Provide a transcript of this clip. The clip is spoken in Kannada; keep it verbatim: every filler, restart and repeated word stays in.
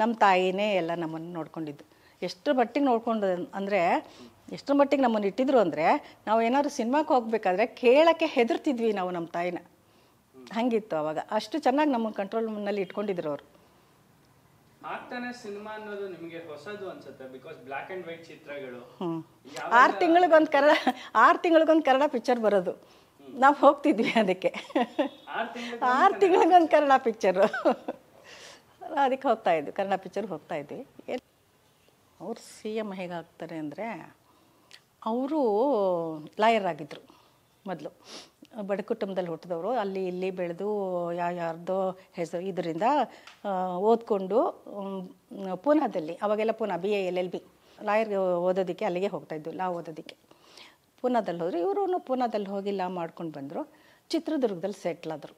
ನಮ್ಮ ತಾಯಿನೇ ಎಲ್ಲ ನಮ್ಮನ್ನು ನೋಡ್ಕೊಂಡಿದ್ದು. ಎಷ್ಟರ ಮಟ್ಟಿಗೆ ನೋಡ್ಕೊಂಡು ಅಂದರೆ ಎಷ್ಟರ ಮಟ್ಟಿಗೆ ನಮ್ಮನ್ನು ಇಟ್ಟಿದ್ರು ಅಂದರೆ, ನಾವು ಏನಾದ್ರು ಸಿನಿಮಾಕ್ಕೆ ಹೋಗ್ಬೇಕಾದ್ರೆ ಕೇಳೋಕ್ಕೆ ಹೆದರ್ತಿದ್ವಿ ನಾವು ನಮ್ಮ ತಾಯಿನ. ಹಂಗಿತ್ತು ಅವಾಗ, ಅಷ್ಟು ಚೆನ್ನಾಗಿ ನಮ್ಮ ಕಂಟ್ರೋಲ್ನಲ್ಲಿ ಇಟ್ಕೊಂಡಿದ್ರು ಅವರು. ಆಗ್ತಾನೆ ಸಿನಿಮಾ ಅನ್ನೋದು ನಿಮಗೆ ಹೊಸದು ಅನ್ಸುತ್ತೆ, ಬಿಕಾಸ್ ಬ್ಲ್ಯಾಕ್ ಆ್ಯಂಡ್ ವೈಟ್ ಚಿತ್ರಗಳು. ಆರು ತಿಂಗಳಿಗೊಂದು ಕನ್ನಡ ಆರು ತಿಂಗಳಿಗೊಂದು ಕನ್ನಡ ಪಿಕ್ಚರ್ ಬರೋದು, ನಾವು ಹೋಗ್ತಿದ್ವಿ ಅದಕ್ಕೆ. ಆರು ತಿಂಗಳಿಗೊಂದು ಕನ್ನಡ ಪಿಕ್ಚರು, ಅದಕ್ಕೆ ಹೋಗ್ತಾ ಇದ್ವಿ, ಕನ್ನಡ ಪಿಕ್ಚರ್ ಹೋಗ್ತಾ ಇದ್ವಿ. ಅವರು ಸಿ ಎಮ್ ಹೇಗಾಗ್ತಾರೆ ಅಂದರೆ, ಅವರು ಲಾಯರ್ ಆಗಿದ್ದರು ಮೊದಲು, ಬಡ ಕುಟುಂಬದಲ್ಲಿ ಹುಟ್ಟಿದವರು. ಅಲ್ಲಿ ಇಲ್ಲಿ ಬೆಳೆದು ಯಾವ ಯಾರ್ದೋ ಹೆಸರು ಇದರಿಂದ ಓದ್ಕೊಂಡು ಪೂನಾದಲ್ಲಿ, ಅವಾಗೆಲ್ಲ Poona B A L L B lawyer ಓದೋದಕ್ಕೆ ಅಲ್ಲಿಗೆ ಹೋಗ್ತಾಯಿದ್ವಿ, ಲಾ ಓದೋದಕ್ಕೆ ಪೂನಾದಲ್ಲಿ ಹೋದರು. ಇವರು ಪೂನಾದಲ್ಲಿ ಹೋಗಿ ಲಾ ಮಾಡ್ಕೊಂಡು ಬಂದರು, ಚಿತ್ರದುರ್ಗದಲ್ಲಿ ಸೆಟ್ಲಾದರು.